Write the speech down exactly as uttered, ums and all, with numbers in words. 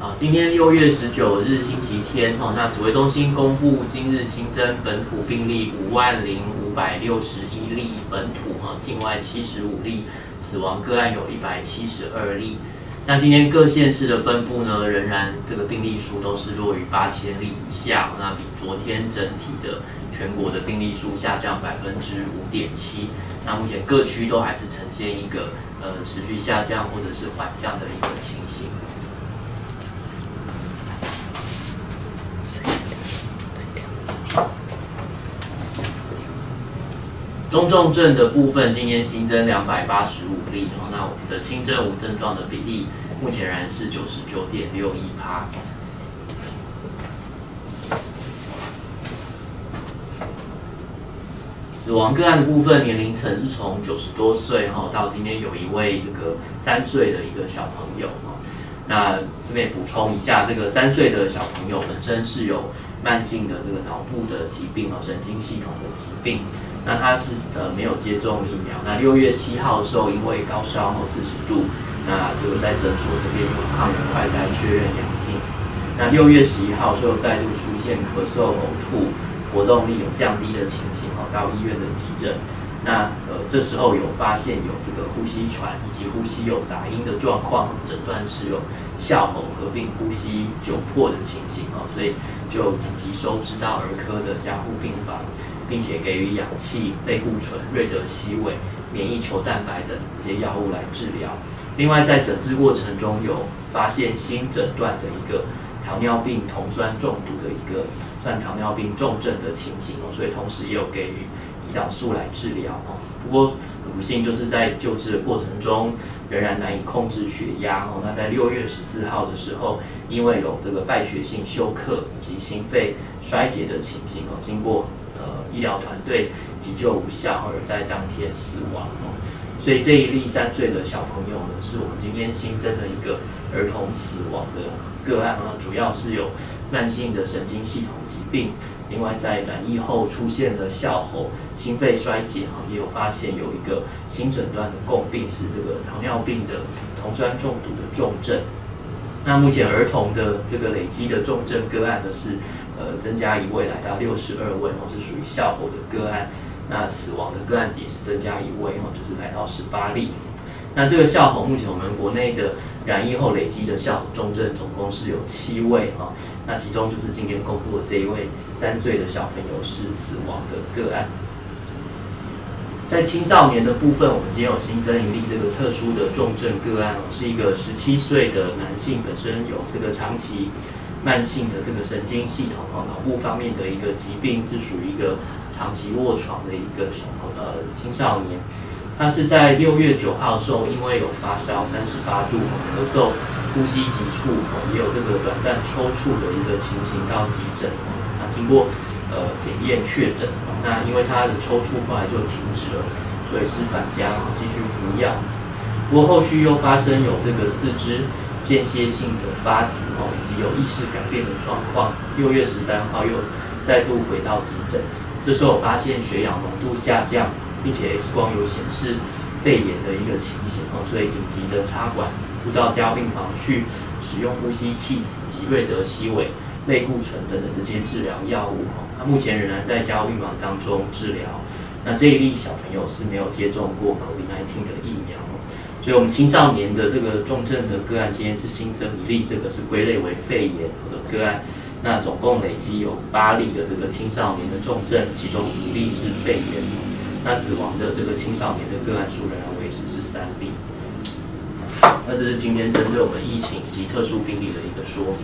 啊，今天六月十九日星期天哦，那指挥中心公布今日新增本土病例五万零五百六十一例，本土哈、啊、境外七十五例，死亡个案有一百七十二例。那今天各县市的分布呢，仍然这个病例数都是落于八千例以下，那比昨天整体的全国的病例数下降百分之五点七。那目前各区都还是呈现一个呃持续下降或者是缓降的一个情形。 中重症的部分，今天新增两百八十五例，那我们的轻症无症状的比例目前仍然是九十九点六一趴。死亡个案的部分，年龄层是从九十多岁哈到今天有一位这个三岁的一个小朋友哈，那这边补充一下，这个三岁的小朋友本身是有慢性的这个脑部的疾病哦，神经系统的疾病。 那他是呃没有接种疫苗。那六月七号的时候，因为高烧后四十度，那这个在诊所这边有抗原快筛确认阳性。那六月十一号就再度出现咳嗽、呕吐、活动力有降低的情形哦，到医院的急诊。那呃这时候有发现有这个呼吸喘以及呼吸有杂音的状况，诊断是有哮吼合并呼吸窘迫的情形哦，所以就紧急收治到儿科的加护病房。 并且给予氧气、类固醇、瑞德西韦、免疫球蛋白等这些药物来治疗。另外，在诊治过程中有发现新诊断的一个糖尿病酮酸中毒的一个算糖尿病重症的情景哦，所以同时也有给予胰岛素来治疗哦。不过很不幸，就是在救治的过程中仍然难以控制血压哦。那在六月十四号的时候，因为有这个败血性休克以及心肺衰竭的情形哦，经过。 呃，医疗团队急救无效，而在当天死亡哦。所以这一例三岁的小朋友呢，是我们今天新增的一个儿童死亡的个案啊，主要是有慢性的神经系统疾病，另外在染疫后出现了哮吼、心肺衰竭啊，也有发现有一个新诊断的共病是这个糖尿病的酮酸中毒的重症。那目前儿童的这个累积的重症个案呢是。 呃，增加一位来到六十二位哦，是属于哮吼的个案。那死亡的个案也是增加一位哦，就是来到十八例。那这个哮吼目前我们国内的染疫后累积的哮吼重症总共是有七位哦。那其中就是今天公布的这一位三岁的小朋友是死亡的个案。在青少年的部分，我们今天有新增一例这个特殊的重症个案哦，是一个十七岁的男性，本身有这个长期。 慢性的这个神经系统哦，脑部方面的一个疾病是属于一个长期卧床的一个小呃青少年，他是在六月九号的时候，因为有发烧三十八度、咳嗽、呼吸急促，也有这个短暂抽搐的一个情形到急诊，那经过呃检验确诊，那因为他的抽搐后来就停止了，所以是返家继续服药，不过后续又发生有这个四肢。 间歇性的发紫哦，以及有意识改变的状况。六月十三号又再度回到急诊，这时候我发现血氧浓度下降，并且 X 光有显示肺炎的一个情形哦，所以紧急的插管输到加护病房去，使用呼吸器以及瑞德西韦、类固醇等等这些治疗药物哦。他目前仍然在加护病房当中治疗。那这一例小朋友是没有接种过 COVID 十九 的疫苗。 所以，我们青少年的这个重症的个案，今天是新增一例，这个是归类为肺炎的个案。那总共累积有八例的这个青少年的重症，其中五例是肺炎。那死亡的这个青少年的个案数仍然维持是三例。那这是今天针对我们疫情及特殊病例的一个说明。